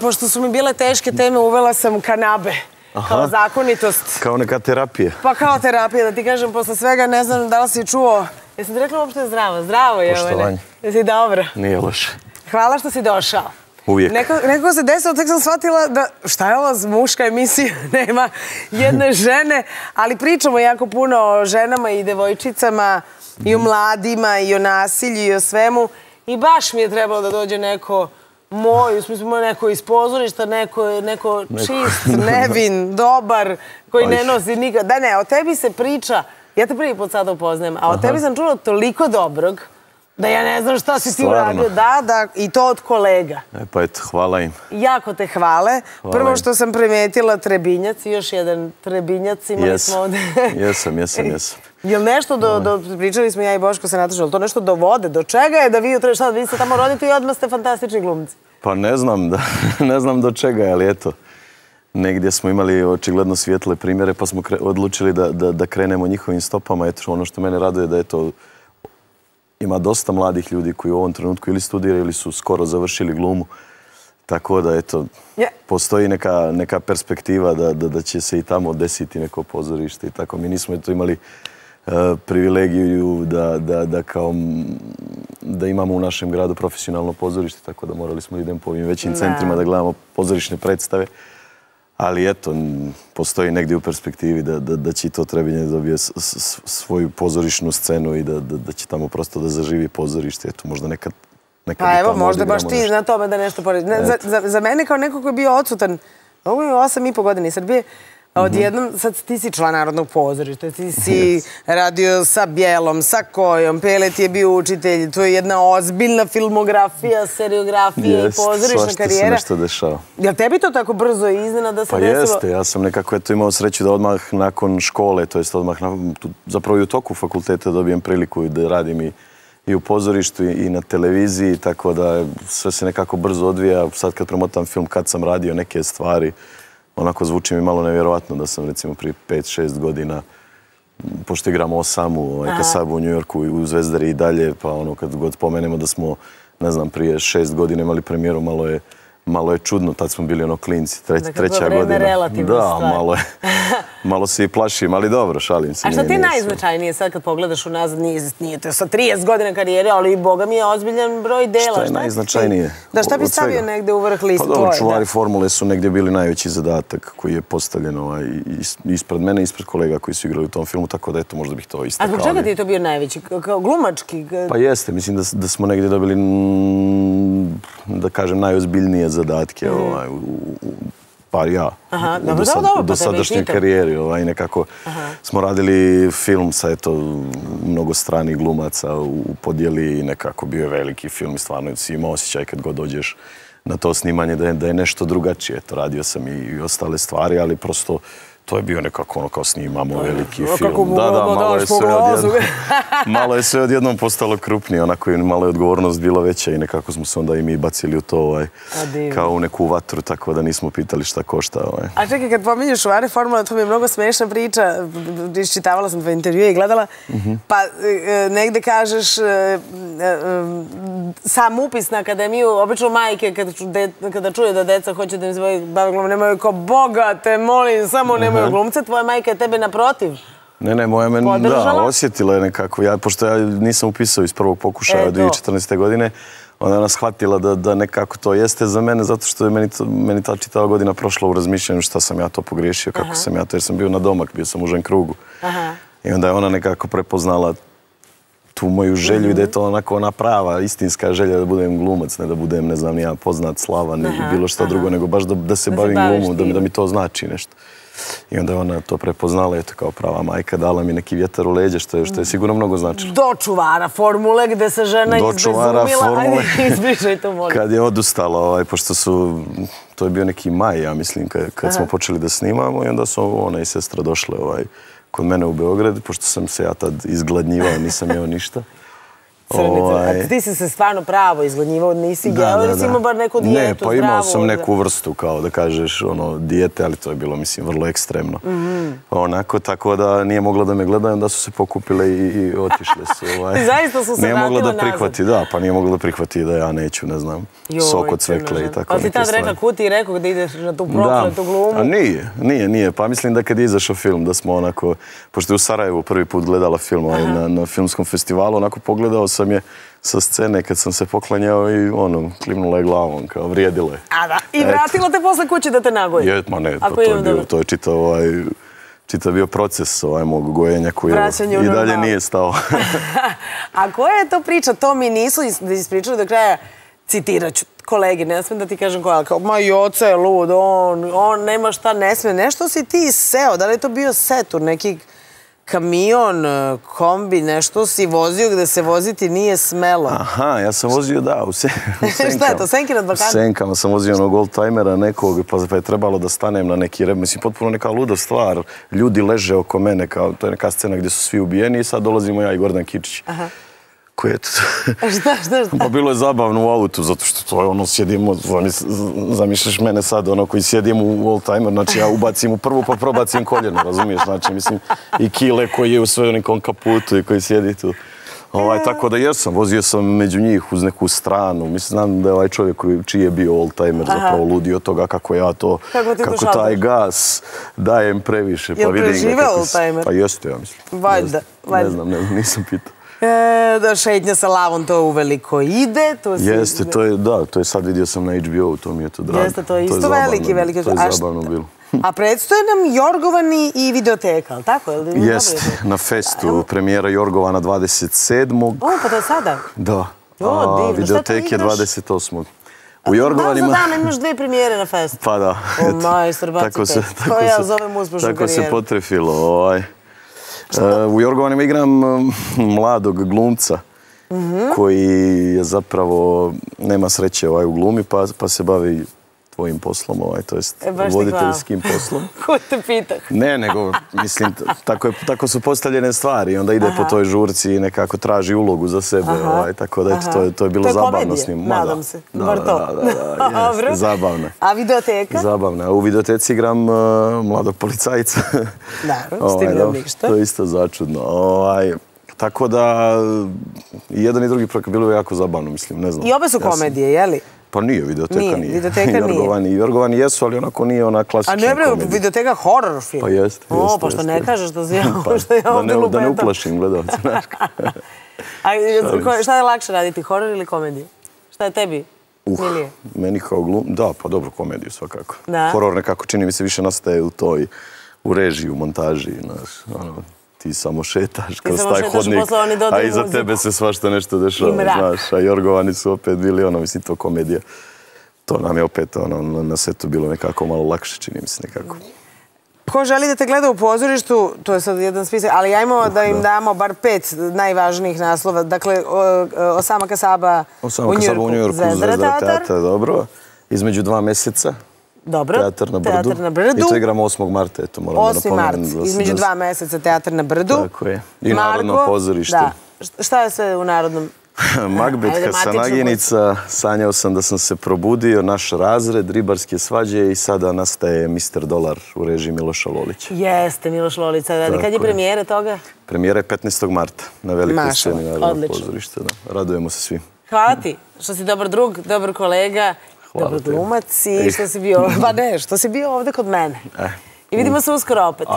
Pošto su mi bile teške teme, uvela sam kanabe. Kao zakonitost. Kao neka terapija. Pa kao terapija, da ti kažem, posle svega ne znam da li si čuo. Jesam ti rekla uopšte zdravo? Zdravo je. Poštovanje. Jesi dobro? Nije loše. Hvala što si došao. Uvijek. Nekako se desilo, tek sam shvatila da šta je ova muška emisija, nema jedne žene, ali pričamo jako puno o ženama i devojčicama, i o mladima, i o nasilju, i o svemu. I baš mi je trebalo da dođe neko moj, u smislu neko iz pozorišta, neko čist, nevin, dobar, koji ne nosi nikad. Da ne, o tebi se priča, ja te prvi put sada upoznajem, a o tebi sam čula toliko dobrog, da ja ne znam šta si ti uradio. Da, i to od kolega. Pa eto, hvala im. Jako te hvale. Prvo što sam primetila, Trebinjac, još jedan Trebinjac imali smo ovde. Jesam. Jel nešto do, pričali smo ja i Boško se Nataša, ali to nešto do vode, do čega je da vi jutro, šta, vi ste tamo rodite i odmah ste fantastični glumci? Pa ne znam do čega je, ali eto, negdje smo imali očigledno svijetle primjere, pa smo odlučili da krenemo njihovim stopama. Eto, ono što mene raduje da je to, ima dosta mladih ljudi koji u ovom trenutku ili studiraju ili su skoro završili glumu. Tako da, eto, postoji neka perspektiva da će se i tamo desiti neko pozorište i tako. Mi nismo imali privilegiju da imamo u našem gradu profesionalno pozorište, tako da morali smo idem po ovim većim centrima da gledamo pozorišne predstave. Ali eto, postoji negdje u perspektivi da će to Trebinje dobije svoju pozorišnu scenu i da će tamo prosto da zaživi pozorište. Eto, možda nekad i tamo odigramo nešto. Pa evo, možda baš ti na tome da nešto poradiš. Za mene kao neko koji je bio odsutan, ovo je 8,5 godina iz Srbije, odjednom, sad ti si član Narodnog pozorišta, ti si radio sa Bijelom, sa Kojom, Pele ti je bio učitelj, to je jedna ozbiljna filmografija, seriografija i pozorišna karijera. Jeste, svašta se nešto dešava. Jel tebi to tako brzo i iznenada se desilo? Pa jeste, ja sam nekako imao sreću da odmah nakon škole, to jest odmah zapravo i u toku fakulteta dobijem priliku da radim i u pozorištu i na televiziji, tako da sve se nekako brzo odvija. Sad kad promotam film, kad sam radio neke stvari, onako zvuči mi malo nevjerovatno da sam recimo prije 5-6 godina, pošto igram Osamu, Eka Sabu u Njujorku i u Zvezdari i dalje, pa ono kad god pomenemo da smo, ne znam, prije 6 godina imali premijeru, malo je čudno, tad smo bili ono klinci, treća godina. Da, malo se i plašim, ali dobro, šalim se. A šta ti je najznačajnije sad kad pogledaš unazad, nije to sa 30 godina karijere, ali boga mi je ozbiljan broj dela. Šta je najznačajnije? Da, šta bi stavio negde u vrh liste tvoje? Pa dobro, čuvari formule su negdje bili najveći zadatak koji je postavljen ispred mene, ispred kolega koji su igrali u tom filmu, tako da eto, možda bih to istakao. A zbog čega ti je to bio najveći? Kao glumački? Pa jeste, mislim da smo negdje dobili, da kažem, najozbiljnije zadatke, par ja, u dosadašnjoj karijeri. Nekako smo radili film sa mnogo stranih glumaca u podijeli i nekako bio je veliki film i stvarno si imao osjećaj kad god dođeš na to snimanje da je nešto drugačije. Radio sam i ostale stvari, ali prosto to je bio nekako ono kao snimamo veliki film. Malo je sve odjednom postalo krupnije, onako i malo je odgovornost bila veća i nekako smo se onda i mi bacili u to kao u neku vatru, tako da nismo pitali šta košta. A čekaj, kad pominješ Šuare formula, to mi je mnogo smešna priča, iščitavala sam tvoje intervjue i gledala, pa negde kažeš sam upis na akademiju, obično majke kada čuje da deca hoće da im se bave glumom, nemaju kao Boga te molim, samo nemaju glumce, tvoja majka je tebe naprotiv. Ne, moja me osjetila je nekako. Pošto ja nisam upisao iz prvog pokušaja od 2014. godine, onda je ona shvatila da nekako to jeste za mene, zato što je meni ta čitava godina prošla u razmišljanju šta sam ja to pogriješio, kako sam ja to, jer sam bio na domak, bio sam u žen krugu. I onda je ona nekako prepoznala tu moju želju i da je to onako ona prava, istinska želja da budem glumac, ne da budem, ne znam, ja poznat, slavan ili bilo šta drugo, nego baš da se bavim glumom, da mi to znači nešto. I onda je ona to prepoznala, eto kao prava majka, dala mi neki vjetar u leđe, što je sigurno mnogo značilo. Do čuvara formule gde se žena izbezumila, ajde izbrišaj to molim. Kad je odustala, pošto su, to je bio neki maj, ja mislim, kad smo počeli da snimamo i onda su ona i sestra došle kod mene u Beograd, pošto sam se ja tad izgladnjivao, nisam jeo ništa. crnica. Ti si se stvarno pravo izglednjivao, nisi jeo ili si imao bar neku dijetu? Ne, pa imao sam neku vrstu, kao da kažeš, dijete, ali to je bilo, mislim, vrlo ekstremno. Onako, tako da nije mogla da me gleda, onda su se pokupile i otišle su. Zaista su se vratila nazad. Nije mogla da prihvati, da, pa nije mogla da prihvati da ja neću, ne znam, sok od cvekle i tako neke stvari. Pa ti tad rekla, ko ti je rekao da ideš na tu prokletu glumu? Da, nije, pa mislim da kad je izašao film, da smo onako, pošto je u Sarajevu prvi put gledala film na filmskom festivalu, onako pogledao sam je sa scene kad sam se poklanjao i ono, klimnula je glavom, kao vrijedila je. A da, i vratila te posle kući da te nagoji? Je, ma ne, to je čitav bio proces mog gojenja koji i dalje nije stao. A koja je to priča? To mi nisu ispričali do kraja. Citirat ću kolegi, ne smijem da ti kažem koja, ali kao, ma Joca je lud, on nema šta, ne smije. Nešto si ti seo, da li je to bio Setur, neki kamion, kombi, nešto si vozio gde se voziti nije smelo. Aha, ja sam vozio, da, u senkama. Šta je to, senki nad Balkanom? U senkama sam vozio onog oldtimera nekog, pa je trebalo da stanem na neki rep. Mislim, potpuno neka luda stvar. Ljudi leže oko mene, kao, to je neka scena gde su svi ubijeni i sad dolazimo ja i Gordon Kičić. Aha. Šta? Pa bilo je zabavno u autu, zato što to je ono, sjedimo, zamišljaš mene sad, ono koji sjedim u oldtimer, znači ja ubacim u prvu pa probacim koljeno, razumiješ, znači mislim i Kile koji je u svojom kaputu i koji sjedi tu. Tako da jesam, vozio sam među njih uz neku stranu, mislim, znam da je ovaj čovjek čiji je bio oldtimer zapravo ludio toga kako ja to, kako taj gas dajem previše. Je li preživao oldtimer? Pa jeste, ja mislim. Valjda, valjda. Ne znam, nisam pitao. Šetnja sa lavom, to uveliko ide. Jeste, da, to je sad vidio sam na HBO, to mi je to drago. Jeste, to je isto veliki. To je zabavno bilo. A predstoje nam Jorgovani i Videoteka, ali tako? Jeste, na festu, premijera Jorgovana 27. O, pa to je sada? Da, a Videoteke 28. U Jorgovanima... Da, za dana imaš 2 premijere na festu. Pa da. O, majster, bacite. To ja zovem uspešnu karijeru. Tako se potrefilo, U Jorgovanima igram mladog glumca koji je zapravo, nema sreće u glumi, pa se bavi tvojim poslom, to jest voditeljskim poslom. Ko te pitah? Ne, nego, mislim, tako su postavljene stvari, onda ide po toj žurci i nekako traži ulogu za sebe, tako da to je bilo zabavno s njim. To je komedije, nadam se, bar to. Da, zabavno. A Videoteka? Zabavno, u Videoteci igram mladog policajca. Naravno, s tim nam ništa. To je isto začudno. Tako da, jedan i drugi projekat bilo je jako zabavno, mislim, ne znam. I obe su komedije, jeli? Pa nije, Videoteka nije. Videoteka nije. Jorgovani jesu, ali onako nije ona klasična komedija. A ne vreo, Videoteka horror film. Pa jeste. O, pa što ne kažeš da ja ovdje lupetam. Da ne uplašim gledalca. A šta je lakše raditi, horror ili komediju? Šta je tebi? Meni kao glum, da, pa dobro, komediju svakako. Horror nekako čini mi se više nastaje u toj, u režiji, u montaži, znaš, ono... Ti samo šetaš kroz taj hodnik, a iza tebe se svašta nešto dešava, znaš, a Jorgovani su opet bili, mislim, to komedija. To nam je opet, na setu bilo nekako malo lakše, čini mi se nekako. Ko želi da te gleda u pozorištu, to je sad jedan spisak, ali ajmo da im damo bar 5 najvažnijih naslova. Dakle, Osama Saba u Njujorku, Zvezdara teatar, dobro, između 2 meseca. Dobro, Teatar na Brdu. I to igramo 8. marta, eto, moram da pomenem. 8. mart, između 2 meseca Teatar na Brdu. Tako je. I Narodno pozorište. Da. Šta je sve u Narodnom? Magbet, Hasanaginica, sanjao sam da sam se probudio, naš razred, ribarske svađe i sada nastaje Mr. Dolar u režiji Miloša Lolića. Jeste, Miloš Lolić. Kad je premijera toga? Premijera je 15. marta na velikoj sceni Narodno pozorište. Radujemo se svi. Hvala ti što si dobar drug, dobar kolega. Dobro glumac i što si bio ovde kod mene. I vidimo se uskoro opet.